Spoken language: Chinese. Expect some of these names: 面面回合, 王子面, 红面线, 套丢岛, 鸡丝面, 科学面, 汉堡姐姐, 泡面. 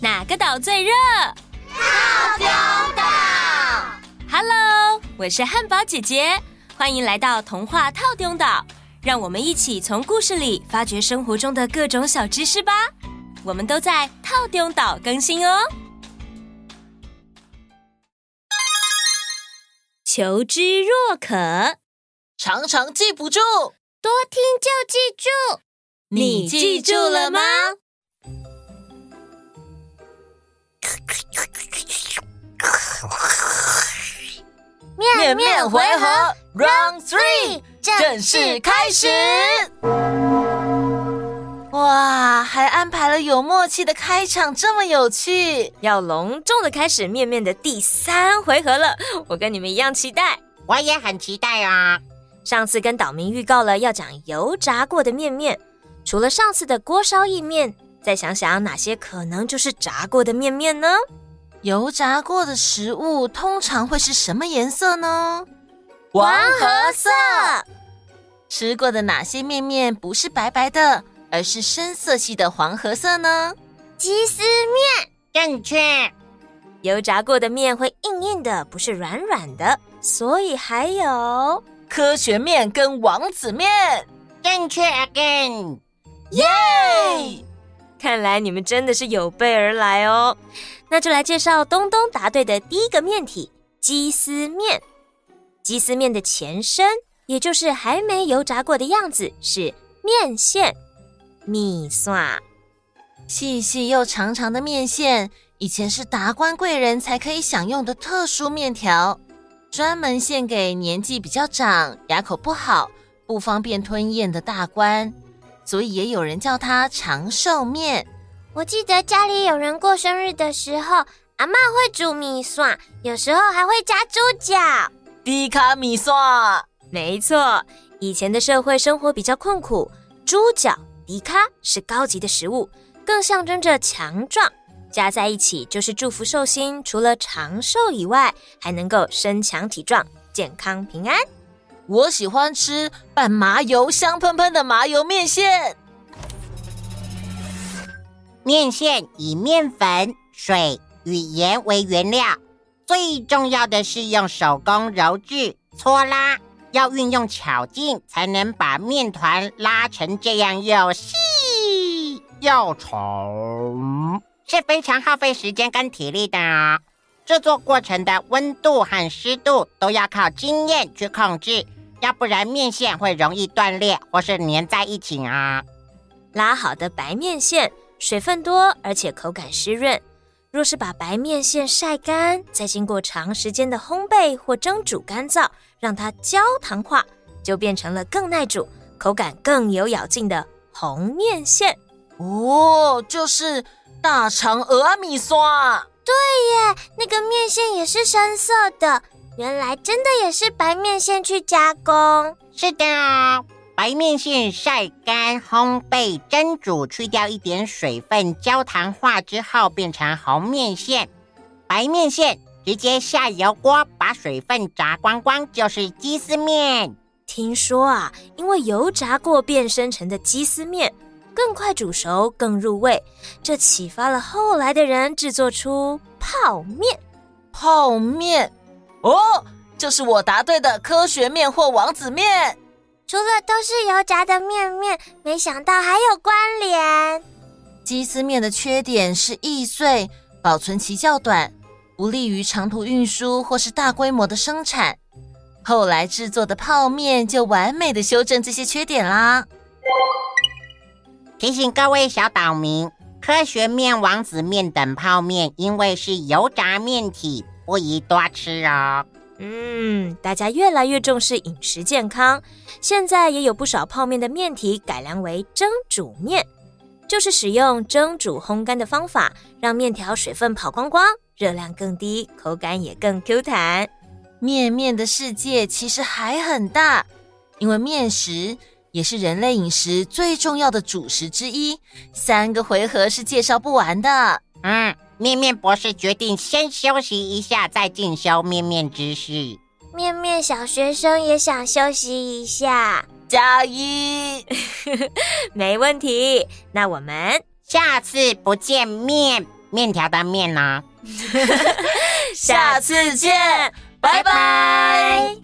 哪个岛最热？套丢岛。Hello， 我是汉堡姐姐，欢迎来到童话套丢岛，让我们一起从故事里发掘生活中的各种小知识吧。我们都在套丢岛更新哦。求知若渴，常常记不住，多听就记住。你记住了吗？面面回合 Round 3 正式开始。哇，还安排了有默契的开场，这么有趣。要隆重的开始面面的第3回合了，我跟你们一样期待。我也很期待啊。上次跟岛民预告了要讲油炸过的面面，除了上次的锅烧意面，再想想哪些可能就是炸过的面面呢？油炸过的食物通常会是什么颜色呢？黄褐色。吃过的哪些面面不是白白的，而是深色系的黄褐色呢？鸡丝面。正确。油炸过的面会硬硬的，不是软软的，所以还有科学面跟王子面。正确 again。耶！看来你们真的是有备而来哦。那就来介绍东东答对的第一个面体，鸡丝面。鸡丝面的前身，也就是还没油炸过的样子，是面线。米线，细细又长长的面线，以前是达官贵人才可以享用的特殊面条，专门献给年纪比较长、牙口不好、不方便吞咽的大官，所以也有人叫它长寿面。我记得家里有人过生日的时候，阿嬷会煮米线，有时候还会加猪脚。低卡米线，没错。以前的社会生活比较困苦，猪脚、低卡是高级的食物，更象征着强壮，加在一起就是祝福寿星除了长寿以外，还能够身强体壮、健康平安。我喜欢吃拌麻油香喷喷的麻油面线。面线以面粉、水与盐为原料，最重要的是用手工揉制、搓拉，要运用巧劲才能把面团拉成这样又细又长，是非常耗费时间跟体力的哦。制作过程的温度和湿度都要靠经验去控制，要不然面线会容易断裂或是粘在一起啊。拉好的白面线，水分多而且口感湿润，若是把白面线晒干，再经过长时间的烘焙或蒸煮干燥，让它焦糖化，就变成了更耐煮、口感更有咬劲的红面线。哦，就是大肠蚵米线。对耶，那个面线也是深色的，原来真的也是白面线去加工。是的哦，白面线晒干、烘焙、蒸煮，去掉一点水分，焦糖化之后变成红面线。白面线直接下油锅，把水分炸光光，就是鸡丝面。听说啊，因为油炸过变生成的鸡丝面更快煮熟、更入味，这启发了后来的人制作出泡面。泡面，哦，这是我答对的科学面或王子面。除了都是油炸的面面，没想到还有关联。鸡丝面的缺点是易碎，保存期较短，不利于长途运输或是大规模的生产。后来制作的泡面就完美的修正这些缺点啦。提醒各位小岛民，科学面、王子面等泡面因为是油炸面体，不宜多吃哦。大家越来越重视饮食健康，现在也有不少泡面的面体改良为蒸煮面，就是使用蒸煮烘干的方法，让面条水分跑光光，热量更低，口感也更 Q 弹。面面的世界其实还很大，因为面食也是人类饮食最重要的主食之一，3个回合是介绍不完的。面面博士决定先休息一下，再进修面面知识。面面小学生也想休息一下，加一。没问题，那我们下次不见面。面条的面啊。下次见，拜拜。